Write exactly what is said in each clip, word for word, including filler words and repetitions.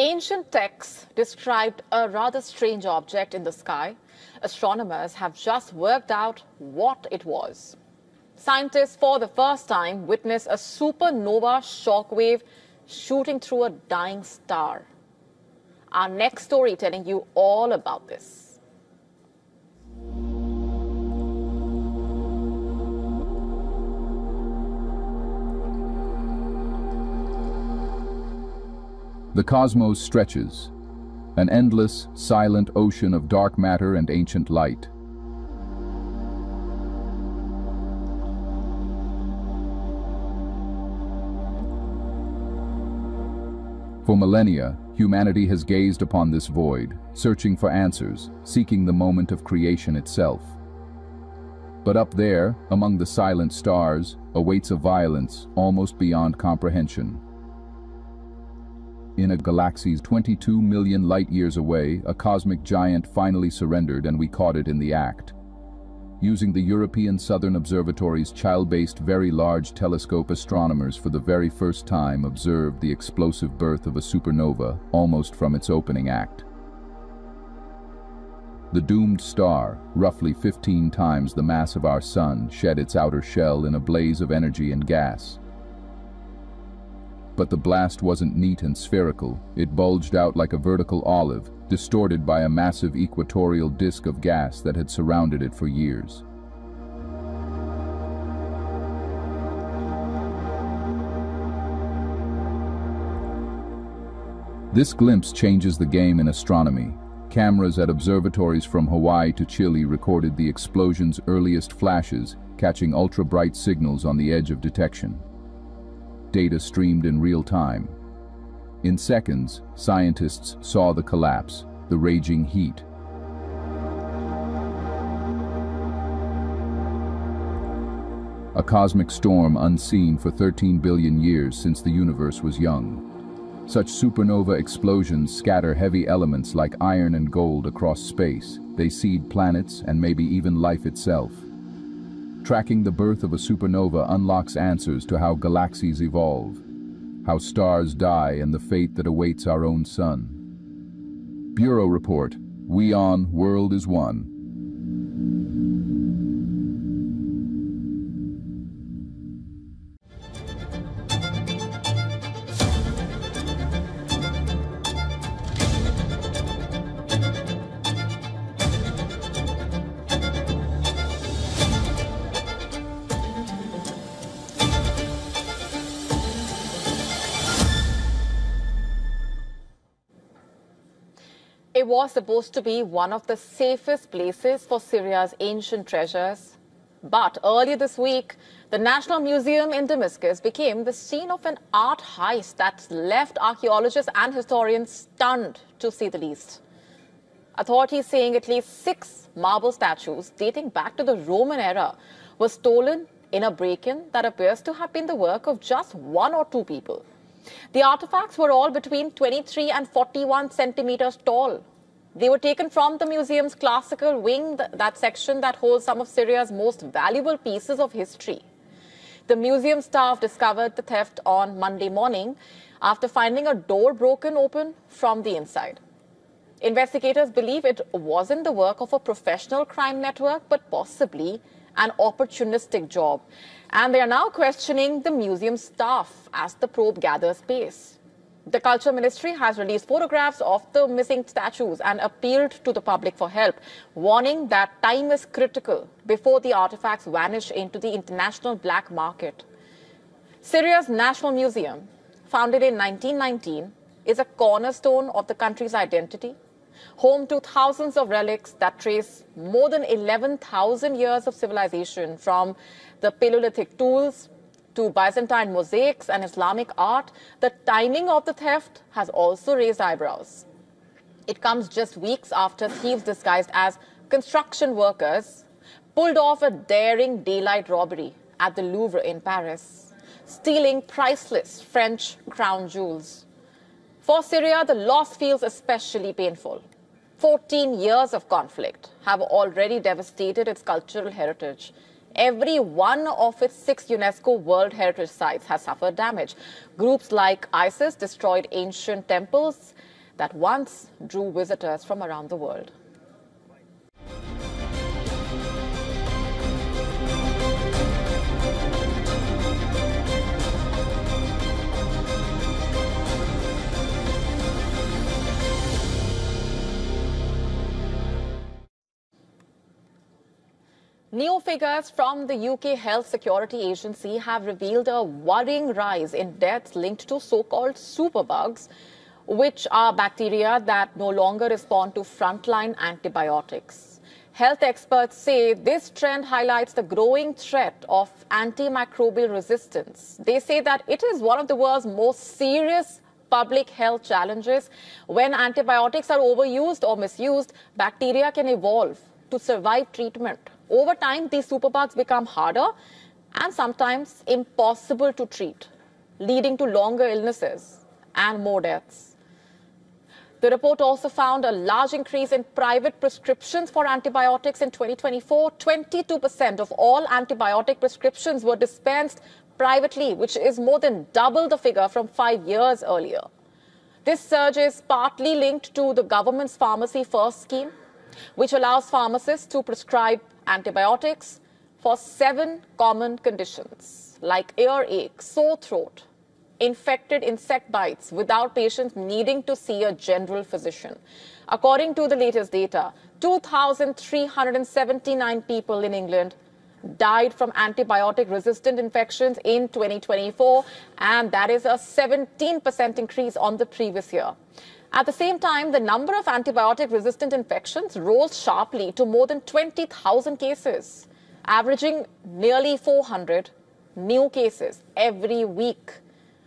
ancient texts described a rather strange object in the sky. Astronomers have just worked out what it was. Scientists, for the first time, witnessed a supernova shockwave shooting through a dying star. Our next story telling you all about this. The cosmos stretches, an endless, silent ocean of dark matter and ancient light. For millennia, humanity has gazed upon this void, searching for answers, seeking the moment of creation itself. But up there, among the silent stars, awaits a violence almost beyond comprehension. In a galaxy twenty-two million light-years away, a cosmic giant finally surrendered and we caught it in the act. Using the European Southern Observatory's Chile-based Very Large Telescope, astronomers for the very first time observed the explosive birth of a supernova almost from its opening act. The doomed star, roughly fifteen times the mass of our Sun, shed its outer shell in a blaze of energy and gas. But the blast wasn't neat and spherical. It bulged out like a vertical olive, distorted by a massive equatorial disk of gas that had surrounded it for years. This glimpse changes the game in astronomy. Cameras at observatories from Hawaii to Chile recorded the explosion's earliest flashes, catching ultra-bright signals on the edge of detection. Data streamed in real time. In seconds, scientists saw the collapse, the raging heat. A cosmic storm unseen for thirteen billion years since the universe was young. Such supernova explosions scatter heavy elements like iron and gold across space. They seed planets and maybe even life itself. Tracking the birth of a supernova unlocks answers to how galaxies evolve, how stars die, and the fate that awaits our own Sun. Bureau Report, WION, World is One. It was supposed to be one of the safest places for Syria's ancient treasures. But earlier this week, the National Museum in Damascus became the scene of an art heist that's left archaeologists and historians stunned, to say the least. Authorities saying at least six marble statues dating back to the Roman era were stolen in a break-in that appears to have been the work of just one or two people. The artifacts were all between twenty-three and forty-one centimeters tall. They were taken from the museum's classical wing, that section that holds some of Syria's most valuable pieces of history. The museum staff discovered the theft on Monday morning after finding a door broken open from the inside. Investigators believe it wasn't the work of a professional crime network, but possibly an opportunistic job. And they are now questioning the museum staff as the probe gathers pace. The Culture Ministry has released photographs of the missing statues and appealed to the public for help, warning that time is critical before the artifacts vanish into the international black market. Syria's National Museum, founded in nineteen nineteen, is a cornerstone of the country's identity, home to thousands of relics that trace more than eleven thousand years of civilization, from the Paleolithic tools to Byzantine mosaics and Islamic art. The timing of the theft has also raised eyebrows. It comes just weeks after thieves disguised as construction workers pulled off a daring daylight robbery at the Louvre in Paris, stealing priceless French crown jewels. For Syria, the loss feels especially painful. fourteen years of conflict have already devastated its cultural heritage, Every one of its six UNESCO World Heritage Sites has suffered damage. Groups like ISIS destroyed ancient temples that once drew visitors from around the world. New figures from the U K Health Security Agency have revealed a worrying rise in deaths linked to so-called superbugs, which are bacteria that no longer respond to frontline antibiotics. Health experts say this trend highlights the growing threat of antimicrobial resistance. They say that it is one of the world's most serious public health challenges. When antibiotics are overused or misused, bacteria can evolve to survive treatment. Over time, these superbugs become harder and sometimes impossible to treat, leading to longer illnesses and more deaths. The report also found a large increase in private prescriptions for antibiotics in twenty twenty-four. twenty-two percent of all antibiotic prescriptions were dispensed privately, which is more than double the figure from five years earlier. This surge is partly linked to the government's Pharmacy First scheme, which allows pharmacists to prescribe antibiotics for seven common conditions like earache, sore throat, infected insect bites, without patients needing to see a general physician. According to the latest data, two thousand three hundred seventy-nine people in England died from antibiotic-resistant infections in twenty twenty-four, and that is a seventeen percent increase on the previous year. At the same time, the number of antibiotic-resistant infections rose sharply to more than twenty thousand cases, averaging nearly four hundred new cases every week.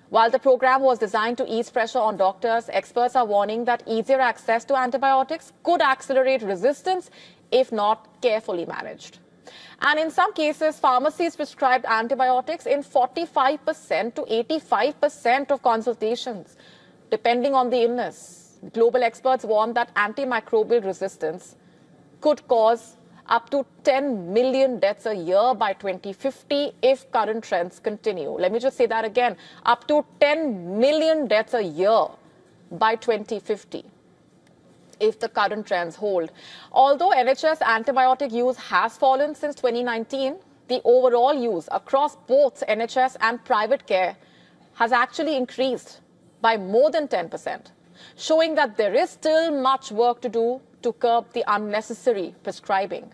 While the program was designed to ease pressure on doctors, experts are warning that easier access to antibiotics could accelerate resistance if not carefully managed. And in some cases, pharmacies prescribed antibiotics in forty-five percent to eighty-five percent of consultations, depending on the illness. Global experts warn that antimicrobial resistance could cause up to ten million deaths a year by twenty fifty if current trends continue. Let me just say that again, up to ten million deaths a year by twenty fifty. If the current trends hold. Although N H S antibiotic use has fallen since twenty nineteen, the overall use across both N H S and private care has actually increased by more than ten percent, showing that there is still much work to do to curb the unnecessary prescribing.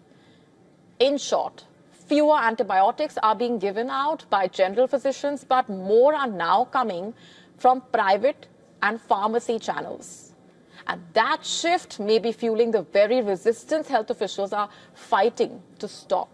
In short, fewer antibiotics are being given out by general physicians, but more are now coming from private and pharmacy channels. And that shift may be fueling the very resistance health officials are fighting to stop.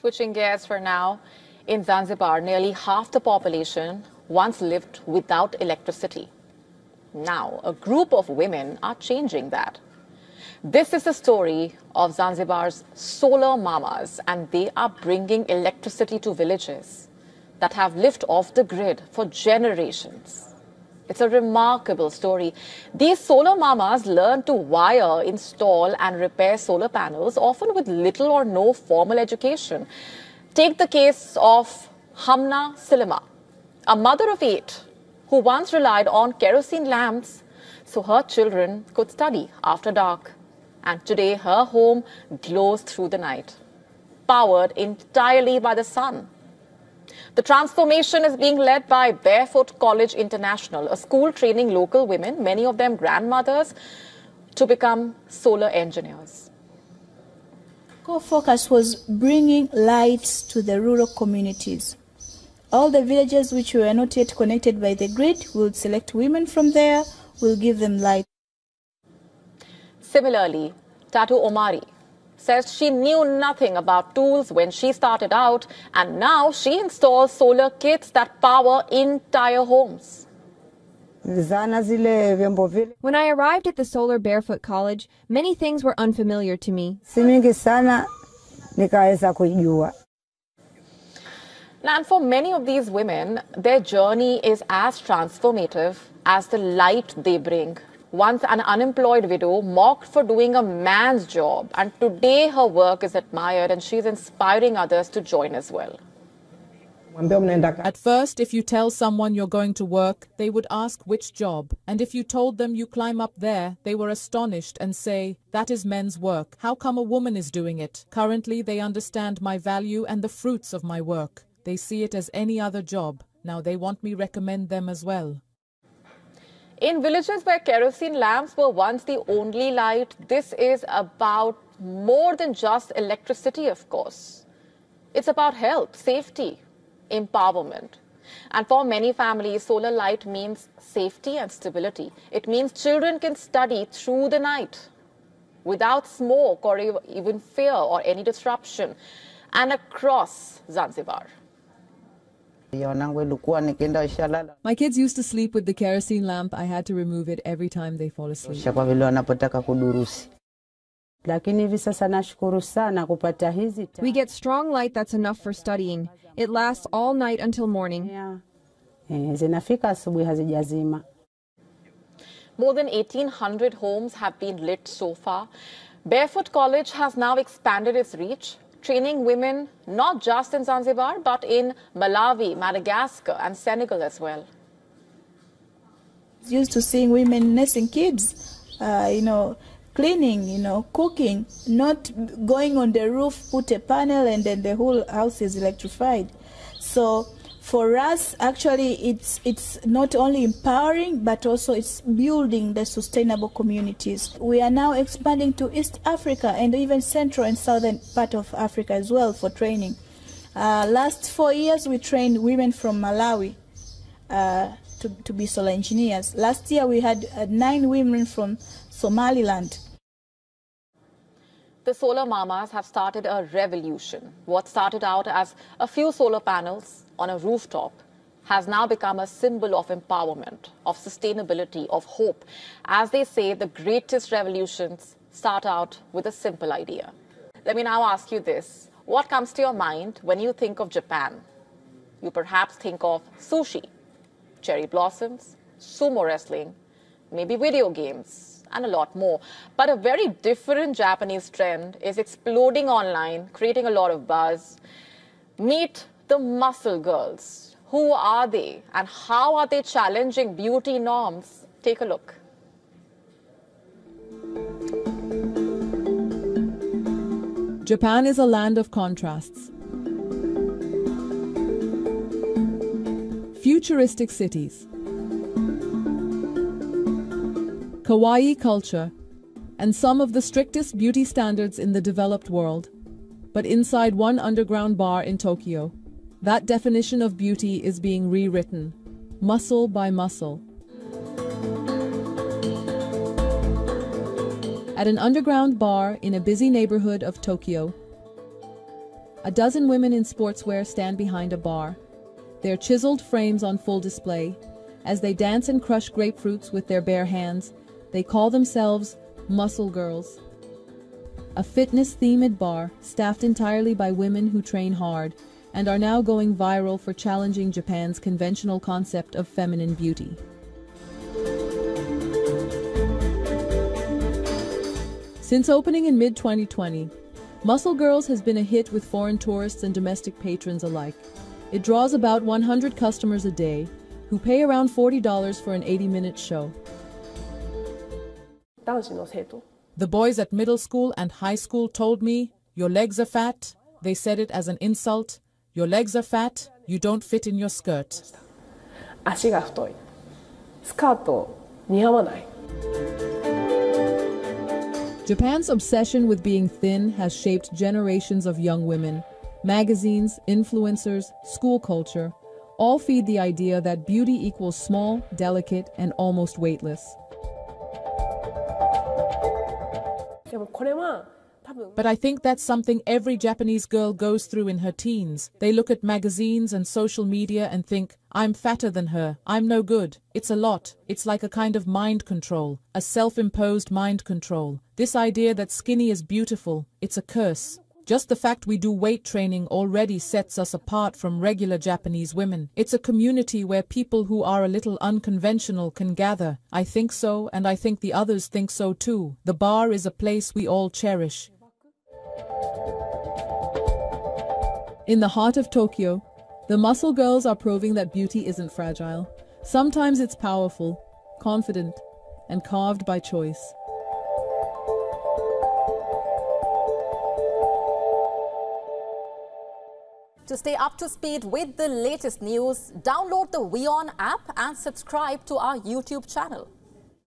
Switching gears for now, in Zanzibar, nearly half the population once lived without electricity. Now, a group of women are changing that. This is the story of Zanzibar's solar mamas, and they are bringing electricity to villages that have lived off the grid for generations. It's a remarkable story. These solar mamas learn to wire, install, and repair solar panels, often with little or no formal education. Take the case of Hamna Silema, a mother of eight who once relied on kerosene lamps so her children could study after dark. And today her home glows through the night, powered entirely by the sun. The transformation is being led by Barefoot College International, a school training local women, many of them grandmothers, to become solar engineers. Our focus was bringing lights to the rural communities. All the villages which were not yet connected by the grid, will select women from there, will give them light. Similarly, Tato Omari says she knew nothing about tools when she started out, and now she installs solar kits that power entire homes. When I arrived at the solar Barefoot College, many things were unfamiliar to me. And for many of these women, their journey is as transformative as the light they bring. Once an unemployed widow, mocked for doing a man's job, and today her work is admired and she's inspiring others to join as well. At first, if you tell someone you're going to work, they would ask which job. And if you told them you climb up there, they were astonished and say, that is men's work. How come a woman is doing it? Currently, they understand my value and the fruits of my work. They see it as any other job. Now they want me to recommend them as well. In villages where kerosene lamps were once the only light, this is about more than just electricity, of course. It's about health, safety, empowerment. And for many families, solar light means safety and stability. It means children can study through the night without smoke or even fear or any disruption, and across Zanzibar. My kids used to sleep with the kerosene lamp. I had to remove it every time they fall asleep. We get strong light that's enough for studying. It lasts all night until morning. More than eighteen hundred homes have been lit so far. Barefoot College has now expanded its reach, training women not just in Zanzibar but in Malawi, Madagascar and Senegal as well. Used to seeing women nursing kids, uh, you know, cleaning, you know, cooking, not going on the roof, put a panel and then the whole house is electrified. So for us, actually, it's, it's not only empowering, but also it's building the sustainable communities. We are now expanding to East Africa and even Central and Southern part of Africa as well for training. Uh, last four years, we trained women from Malawi uh, to, to be solar engineers. Last year, we had uh, nine women from Somaliland. The solar mamas have started a revolution. What started out as a few solar panels on a rooftop has now become a symbol of empowerment, of sustainability, of hope. As they say, the greatest revolutions start out with a simple idea. Let me now ask you this. What comes to your mind when you think of Japan? You perhaps think of sushi, cherry blossoms, sumo wrestling, maybe video games, and a lot more. But a very different Japanese trend is exploding online, creating a lot of buzz. Meet the muscle girls. Who are they and how are they challenging beauty norms? Take a look. Japan is a land of contrasts. Futuristic cities, kawaii culture, and some of the strictest beauty standards in the developed world. But inside one underground bar in Tokyo, that definition of beauty is being rewritten, muscle by muscle. At an underground bar in a busy neighborhood of Tokyo, a dozen women in sportswear stand behind a bar, their chiseled frames on full display. As they dance and crush grapefruits with their bare hands, they call themselves muscle girls. A fitness-themed bar staffed entirely by women who train hard and are now going viral for challenging Japan's conventional concept of feminine beauty. Since opening in mid twenty twenty, Muscle Girls has been a hit with foreign tourists and domestic patrons alike. It draws about one hundred customers a day who pay around forty dollars for an eighty minute show. The boys at middle school and high school told me, "Your legs are fat." They said it as an insult. "Your legs are fat, you don't fit in your skirt." Japan's obsession with being thin has shaped generations of young women. Magazines, influencers, school culture all feed the idea that beauty equals small, delicate, and almost weightless. But I think that's something every Japanese girl goes through in her teens. They look at magazines and social media and think, I'm fatter than her, I'm no good. It's a lot. It's like a kind of mind control, a self-imposed mind control. This idea that skinny is beautiful, it's a curse. Just the fact we do weight training already sets us apart from regular Japanese women. It's a community where people who are a little unconventional can gather. I think so, and I think the others think so too. The bar is a place we all cherish. In the heart of Tokyo, the muscle girls are proving that beauty isn't fragile. Sometimes it's powerful, confident, and carved by choice. To stay up to speed with the latest news, download the WION app and subscribe to our YouTube channel.